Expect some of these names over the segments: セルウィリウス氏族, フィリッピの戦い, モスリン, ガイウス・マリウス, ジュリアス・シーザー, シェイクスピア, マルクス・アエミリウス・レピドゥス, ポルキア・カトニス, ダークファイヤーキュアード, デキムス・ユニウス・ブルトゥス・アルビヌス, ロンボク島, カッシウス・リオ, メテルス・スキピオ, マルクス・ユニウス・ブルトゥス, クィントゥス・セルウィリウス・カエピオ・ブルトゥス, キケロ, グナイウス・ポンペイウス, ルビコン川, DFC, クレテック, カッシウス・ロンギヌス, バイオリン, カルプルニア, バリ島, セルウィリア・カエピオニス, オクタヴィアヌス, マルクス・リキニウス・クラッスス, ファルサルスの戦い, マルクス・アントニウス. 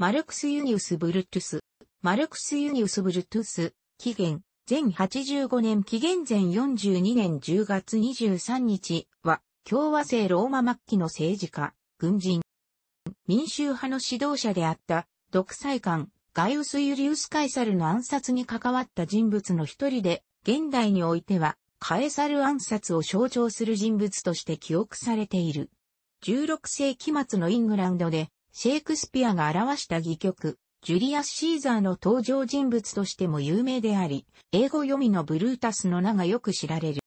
マルクス・ユニウス・ブルトゥス。マルクス・ユニウス・ブルトゥス、紀元、前85年紀元前42年10月23日は、共和制ローマ末期の政治家、軍人、民衆派の指導者であった、独裁官、ガイウス・ユリウス・カエサルの暗殺に関わった人物の一人で、現代においては、カエサル暗殺を象徴する人物として記憶されている。16世紀末のイングランドで、シェイクスピアが著した戯曲、ジュリアス・シーザーの登場人物としても有名であり、英語読みのブルータスの名がよく知られる。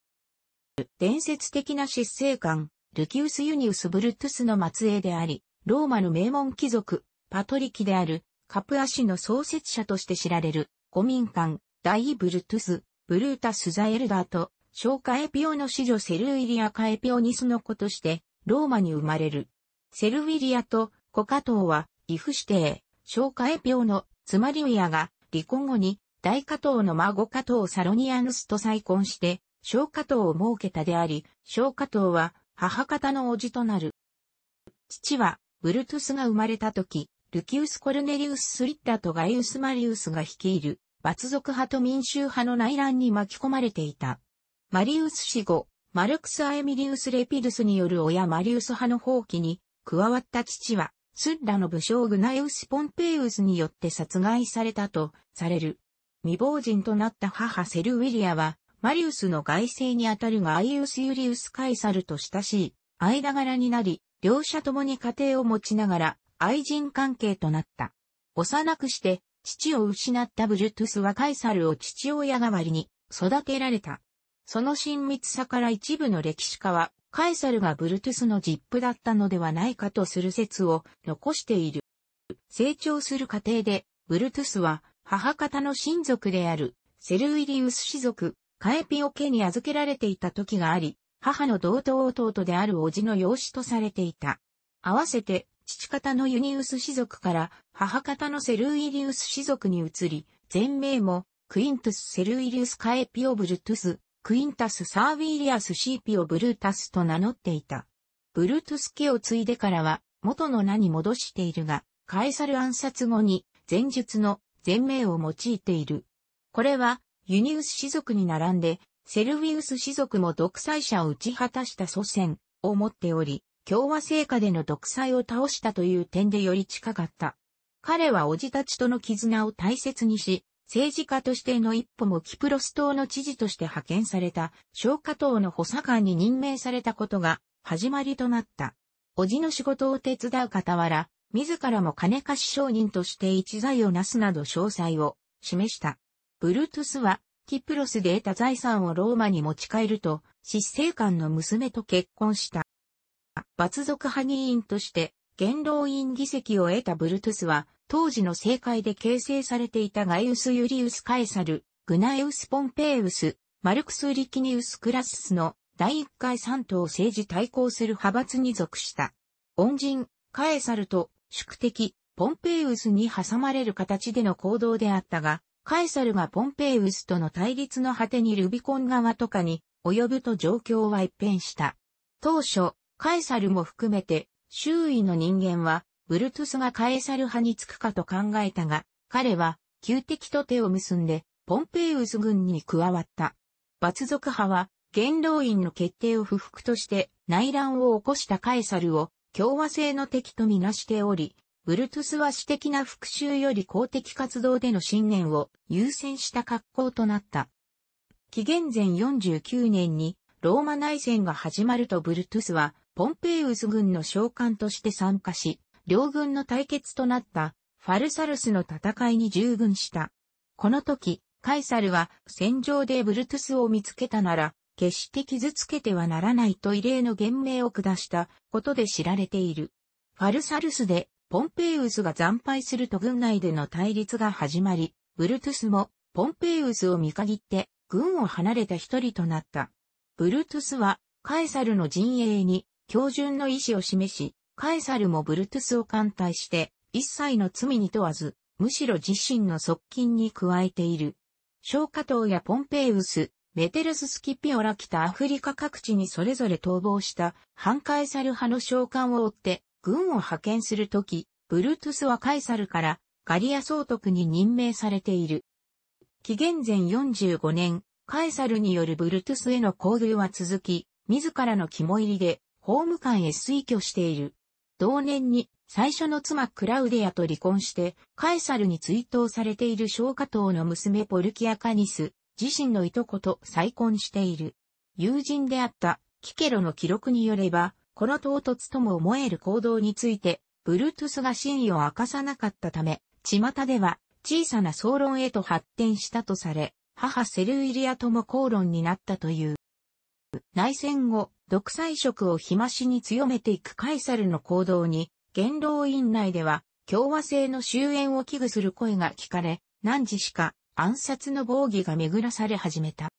伝説的な執政官、ルキウス・ユニウス・ブルトゥスの末裔であり、ローマの名門貴族、パトリキである、カプア氏の創設者として知られる、公民館、大ブルトゥス、ブルータス・ザ・エルダーと、小カエピオの子女セルウィリア・カエピオニスの子として、ローマに生まれる。セルウィリアと子カトーは、異父子弟、小カエピオの妻リウィアが離婚後に大カトーの孫カトーサロニアヌスと再婚して、小カトーを設けたであり、小カトーは母方の叔父となる。父は、ブルトゥスが生まれた時、ルキウス・コルネリウス・スリッタとガイウス・マリウスが率いる、閥族派と民衆派の内乱に巻き込まれていた。マリウス死後、マルクス・アエミリウス・レピドゥスによる親マリウス派の蜂起に加わった父は、スッラの武将グナイウス・ポンペイウスによって殺害されたとされる。未亡人となった母セルウィリアは、マリウスの外甥にあたるガイウス・ユリウス・カエサルと親しい間柄になり、両者ともに家庭を持ちながら愛人関係となった。幼くして父を失ったブルトゥスはカエサルを父親代わりに育てられた。その親密さから一部の歴史家は、カエサルがブルトゥスの実父だったのではないかとする説を残している。成長する過程で、ブルトゥスは母方の親族であるセルウィリウス氏族、カエピオ家に預けられていた時があり、母の同等弟である叔父の養子とされていた。合わせて、父方のユニウス氏族から母方のセルウィリウス氏族に移り、前名もクイントゥス・セルウィリウス・カエピオ・ブルトゥス。クインタス・サービリアス・シーピオ・ブルータスと名乗っていた。ブルトゥス家を継いでからは元の名に戻しているが、カエサル暗殺後に前述の前名を用いている。これはユニウス氏族に並んで、セルビウス氏族も独裁者を打ち果たした祖先を持っており、共和政下での独裁を倒したという点でより近かった。彼は叔父たちとの絆を大切にし、政治家としての一歩もキプロス島の知事として派遣された小カトーの補佐官に任命されたことが始まりとなった。叔父の仕事を手伝う傍ら、自らも金貸し商人として一財を成すなど詳細を示した。ブルトゥスはキプロスで得た財産をローマに持ち帰ると、執政官の娘と結婚した。閥族派議員として元老院議席を得たブルトゥスは、当時の政界で形成されていたガイウス・ユリウス・カエサル、グナイウス・ポンペイウス、マルクス・リキニウス・クラッスの第一回三党政治対抗する派閥に属した。恩人、カエサルと宿敵、ポンペイウスに挟まれる形での行動であったが、カエサルがポンペイウスとの対立の果てにルビコン川とかに及ぶと状況は一変した。当初、カエサルも含めて周囲の人間は、ブルトゥスがカエサル派につくかと考えたが、彼は旧敵と手を結んで、ポンペイウス軍に加わった。閥族派は、元老院の決定を不服として内乱を起こしたカエサルを共和制の敵とみなしており、ブルトゥスは私的な復讐より公的活動での信念を優先した格好となった。紀元前49年にローマ内戦が始まるとブルトゥスは、ポンペイウス軍の将官として参加し、両軍の対決となったファルサルスの戦いに従軍した。この時、カエサルは戦場でブルトゥスを見つけたなら、決して傷つけてはならないと異例の厳命を下したことで知られている。ファルサルスでポンペイウスが惨敗すると軍内での対立が始まり、ブルトゥスもポンペイウスを見限って軍を離れた一人となった。ブルトゥスはカエサルの陣営に恭順の意思を示し、カエサルもブルトゥスを歓待して、一切の罪に問わず、むしろ自身の側近に加えている。小カトーやポンペイウス、メテルス・スキピオら北アフリカ各地にそれぞれ逃亡した、反カエサル派の将官を追って、軍を派遣するとき、ブルトゥスはカエサルからガリア総督に任命されている。紀元前45年、カエサルによるブルトゥスへの厚遇は続き、自らの肝入りで法務官へ推挙している。同年に最初の妻クラウディアと離婚して、カエサルに追討されている小家党の娘ポルキアカニス、自身のいとこと再婚している。友人であったキケロの記録によれば、この唐突とも思える行動について、ブルトゥスが真意を明かさなかったため、巷では小さな争論へと発展したとされ、母セルイリアとも口論になったという。内戦後、独裁色を日増しに強めていくカエサルの行動に、元老院内では共和制の終焉を危惧する声が聞かれ、何時しか暗殺の防御が巡らされ始めた。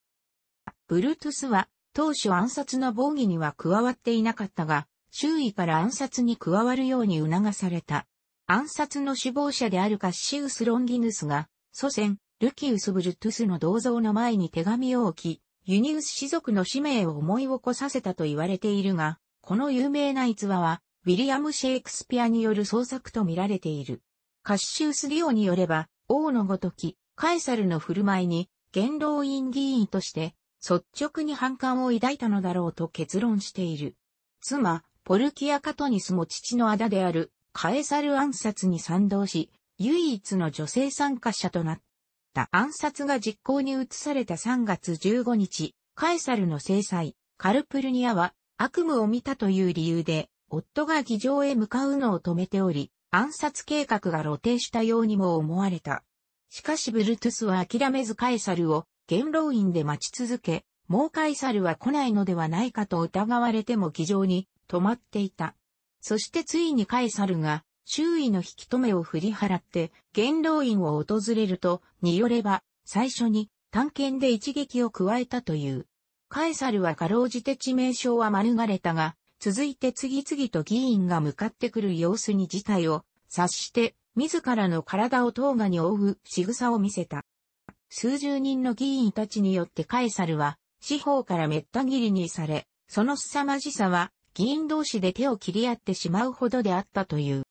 ブルトゥスは当初暗殺の防御には加わっていなかったが、周囲から暗殺に加わるように促された。暗殺の首謀者であるカッシウス・ロンギヌスが、祖先、ルキウス・ブルトゥスの銅像の前に手紙を置き、ユニウス氏族の使命を思い起こさせたと言われているが、この有名な逸話は、ウィリアム・シェイクスピアによる創作と見られている。カッシウス・リオによれば、王のごとき、カエサルの振る舞いに、元老院議員として、率直に反感を抱いたのだろうと結論している。妻、ポルキア・カトニスも父の仇である、カエサル暗殺に賛同し、唯一の女性参加者となった。暗殺が実行に移された3月15日、カエサルの正妻、カルプルニアは悪夢を見たという理由で、夫が議場へ向かうのを止めており、暗殺計画が露呈したようにも思われた。しかしブルトゥスは諦めずカエサルを元老院で待ち続け、もうカエサルは来ないのではないかと疑われても議場に止まっていた。そしてついにカエサルが周囲の引き止めを振り払って元老院を訪れるとによれば最初に短剣で一撃を加えたという。カエサルはかろうじて致命傷は免れたが続いて次々と議員が向かってくる様子に事態を察して自らの体をトウガに覆う仕草を見せた。数十人の議員たちによってカエサルは四方からめった斬りにされその凄まじさは議員同士で手を切り合ってしまうほどであったという。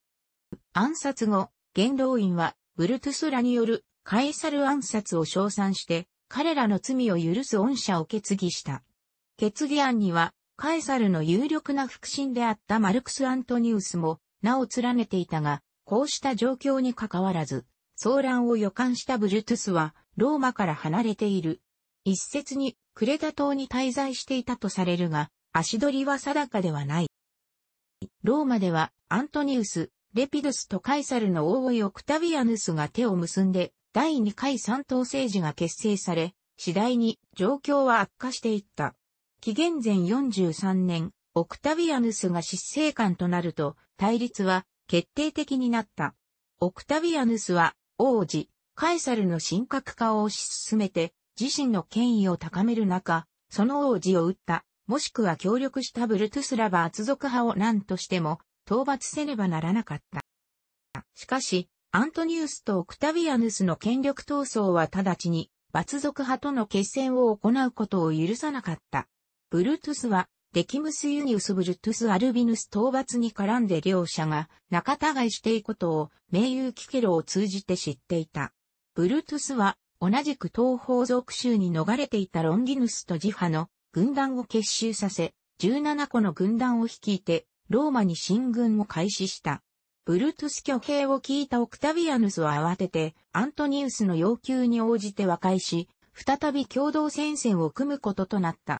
暗殺後、元老院は、ブルトゥスらによるカエサル暗殺を称賛して、彼らの罪を許す恩赦を決議した。決議案には、カエサルの有力な腹心であったマルクス・アントニウスも、名を連ねていたが、こうした状況にかかわらず、騒乱を予感したブルトゥスは、ローマから離れている。一説に、クレタ島に滞在していたとされるが、足取りは定かではない。ローマでは、アントニウス、レピドゥスとカエサルの大甥オクタヴィアヌスが手を結んで、第2回三党政治が結成され、次第に状況は悪化していった。紀元前43年、オクタヴィアヌスが執政官となると、対立は決定的になった。オクタヴィアヌスは、王子、カエサルの神格化を推し進めて、自身の権威を高める中、その王子を撃った。もしくは協力したブルトゥスらは圧族派を何としても討伐せねばならなかった。しかし、アントニウスとオクタヴィアヌスの権力闘争は直ちに閥族派との決戦を行うことを許さなかった。ブルトゥスは、デキムス・ユニウス・ブルトゥス・アルビヌス討伐に絡んで両者が仲違いしていくことを盟友キケロを通じて知っていた。ブルトゥスは、同じく東方属州に逃れていたロンギヌスとジ派の軍団を結集させ、17個の軍団を率いて、ローマに進軍を開始した。ブルトゥス挙兵を聞いたオクタヴィアヌスは慌てて、アントニウスの要求に応じて和解し、再び共同戦線を組むこととなった。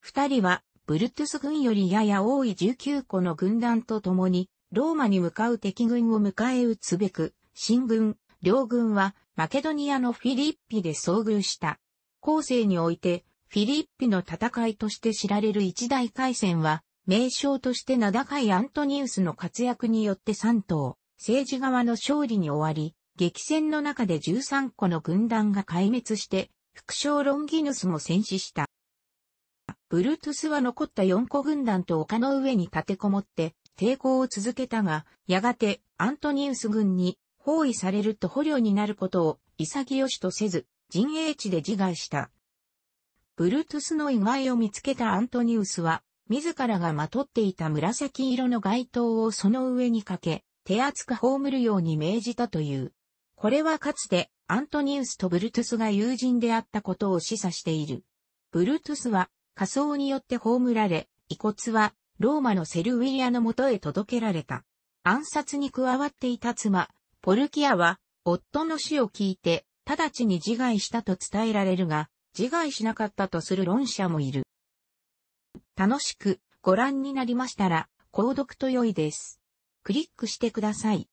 二人は、ブルトゥス軍よりやや多い19個の軍団と共に、ローマに向かう敵軍を迎え撃つべく、進軍、両軍は、マケドニアのフィリッピで遭遇した。後世において、フィリッピの戦いとして知られる一大海戦は、名将として名高いアントニウスの活躍によって3党、政治側の勝利に終わり、激戦の中で13個の軍団が壊滅して、副将ロンギヌスも戦死した。ブルトゥスは残った4個軍団と丘の上に立てこもって、抵抗を続けたが、やがてアントニウス軍に包囲されると捕虜になることを潔しとせず、陣営地で自害した。ブルトゥスの遺骸を見つけたアントニウスは、自らがまとっていた紫色の街灯をその上にかけ、手厚く葬るように命じたという。これはかつてアントニウスとブルトゥスが友人であったことを示唆している。ブルトゥスは火葬によって葬られ、遺骨はローマのセルウィリアの元へ届けられた。暗殺に加わっていた妻、ポルキアは夫の死を聞いて直ちに自害したと伝えられるが、自害しなかったとする論者もいる。楽しくご覧になりましたら購読と良いです。クリックしてください。